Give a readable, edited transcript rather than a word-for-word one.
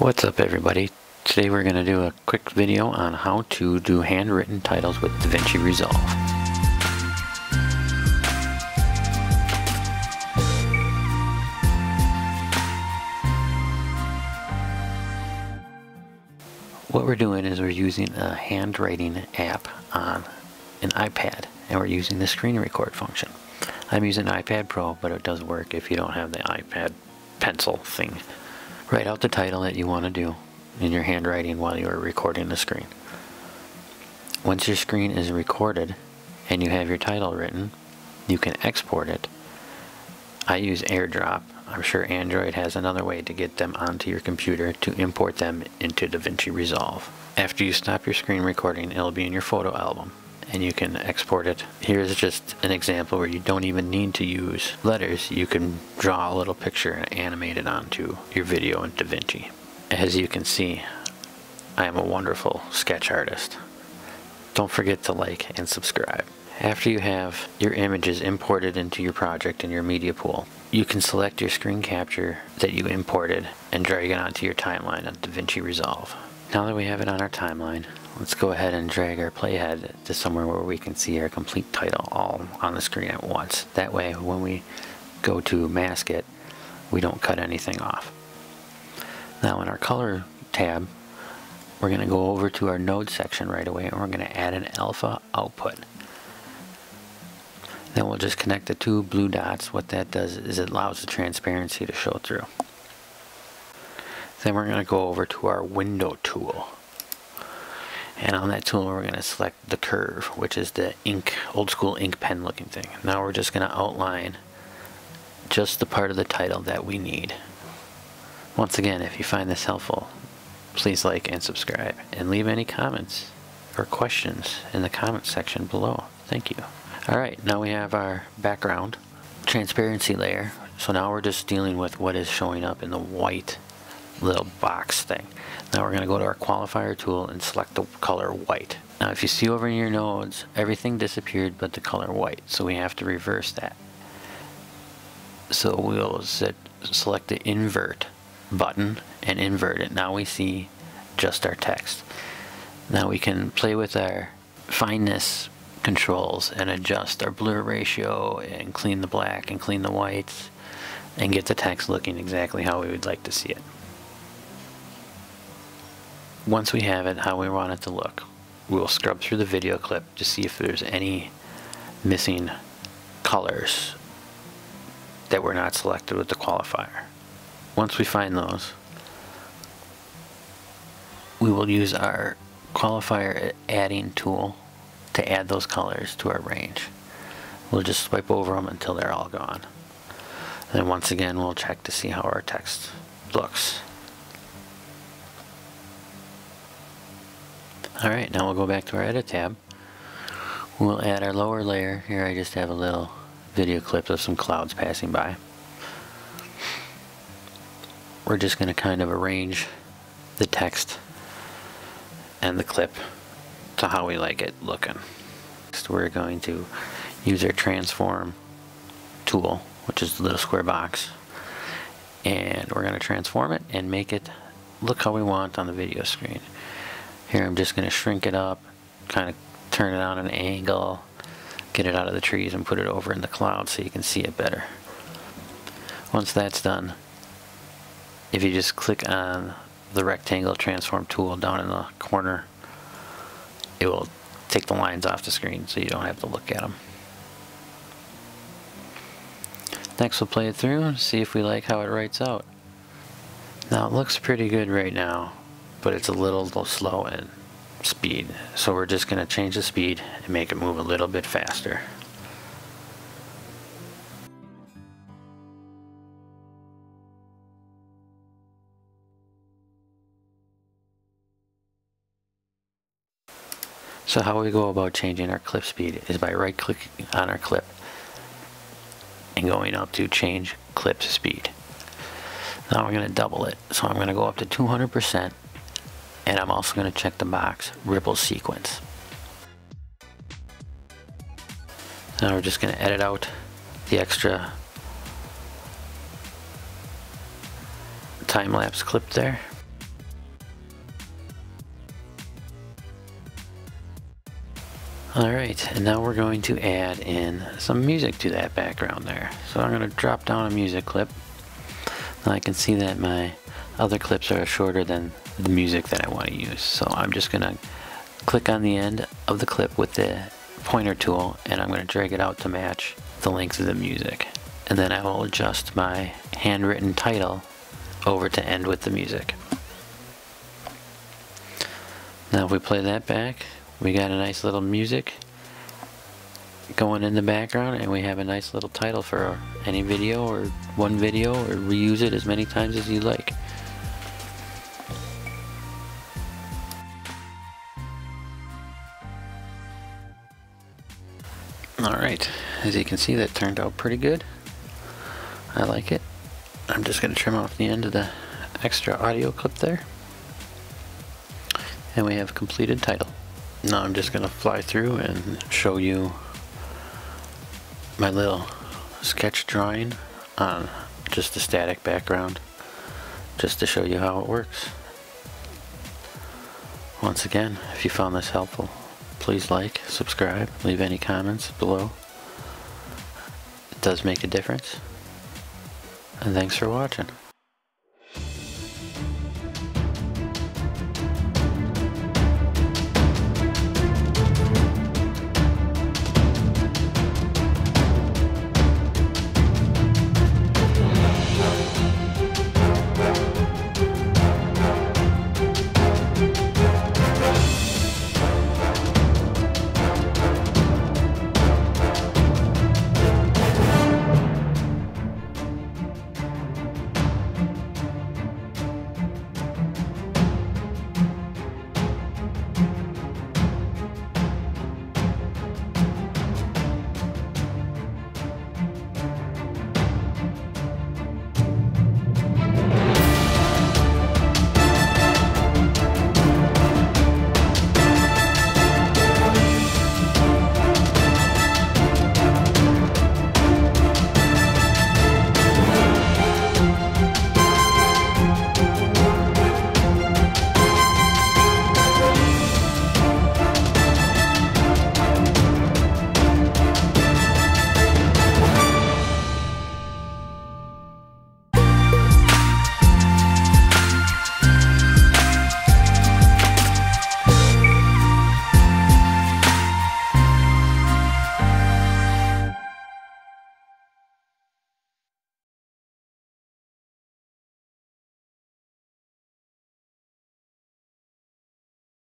What's up, everybody? Today we're going to do a quick video on how to do handwritten titles with DaVinci Resolve. What we're doing is we're using a handwriting app on an iPad, and we're using the screen record function. I'm using iPad Pro, but it does work if you don't have the iPad pencil thing. Write out the title that you want to do in your handwriting while you are recording the screen. Once your screen is recorded and you have your title written, you can export it. I use AirDrop. I'm sure Android has another way to get them onto your computer to import them into DaVinci Resolve. After you stop your screen recording, it'll be in your photo album and you can export it. Here's just an example where you don't even need to use letters. You can draw a little picture and animate it onto your video in DaVinci. As you can see, I am a wonderful sketch artist. Don't forget to like and subscribe. After you have your images imported into your project in your media pool, you can select your screen capture that you imported and drag it onto your timeline on DaVinci Resolve. Now that we have it on our timeline, let's go ahead and drag our playhead to somewhere where we can see our complete title all on the screen at once. That way, when we go to mask it, we don't cut anything off. Now in our color tab, we're going to go over to our node section right away, and we're going to add an alpha output. Then we'll just connect the two blue dots. What that does is it allows the transparency to show through. Then we're going to go over to our window tool. And on that tool, we're going to select the curve, which is the ink, old school ink pen looking thing. Now we're just going to outline just the part of the title that we need. Once again, if you find this helpful, please like and subscribe, and leave any comments or questions in the comments section below. Thank you. All right, now we have our background transparency layer. So now we're just dealing with what is showing up in the white little box thing. Now we're going to go to our qualifier tool and select the color white. Now if you see over in your nodes, everything disappeared but the color white, so we have to reverse that. So we'll select the invert button and invert it. Now we see just our text. Now we can play with our fineness controls and adjust our blur ratio and clean the black and clean the whites and get the text looking exactly how we would like to see it. Once we have it how we want it to look, we'll scrub through the video clip to see if there's any missing colors that were not selected with the qualifier. Once we find those, we will use our qualifier adding tool to add those colors to our range. We'll just swipe over them until they're all gone. Then once again, we'll check to see how our text looks. Alright, now we'll go back to our edit tab. We'll add our lower layer. Here I just have a little video clip of some clouds passing by. We're just going to kind of arrange the text and the clip to how we like it looking. Next we're going to use our transform tool, which is the little square box, and we're going to transform it and make it look how we want on the video screen. Here I'm just going to shrink it up, kind of turn it on an angle, get it out of the trees and put it over in the clouds so you can see it better. Once that's done, if you just click on the rectangle transform tool down in the corner, it will take the lines off the screen so you don't have to look at them. Next we'll play it through and see if we like how it writes out. Now it looks pretty good right now, but it's a little slow in speed. So we're just going to change the speed and make it move a little bit faster. So how we go about changing our clip speed is by right clicking on our clip and going up to change clip speed. Now we're going to double it. So I'm going to go up to 200%. And I'm also going to check the box, ripple sequence. Now we're just going to edit out the extra time-lapse clip there. Alright, and now we're going to add in some music to that background there. So I'm going to drop down a music clip. Now I can see that my other clips are shorter than the music that I want to use. So I'm just going to click on the end of the clip with the pointer tool, and I'm going to drag it out to match the length of the music. And then I will adjust my handwritten title over to end with the music. Now if we play that back, we got a nice little music going in the background, and we have a nice little title for any video or one video, or reuse it as many times as you like. Alright, as you can see, that turned out pretty good. I like it. I'm just going to trim off the end of the extra audio clip there. And we have a completed title. Now I'm just going to fly through and show you my little sketch drawing on just a static background, just to show you how it works. Once again, if you found this helpful, please like, subscribe, leave any comments below. It does make a difference. And thanks for watching.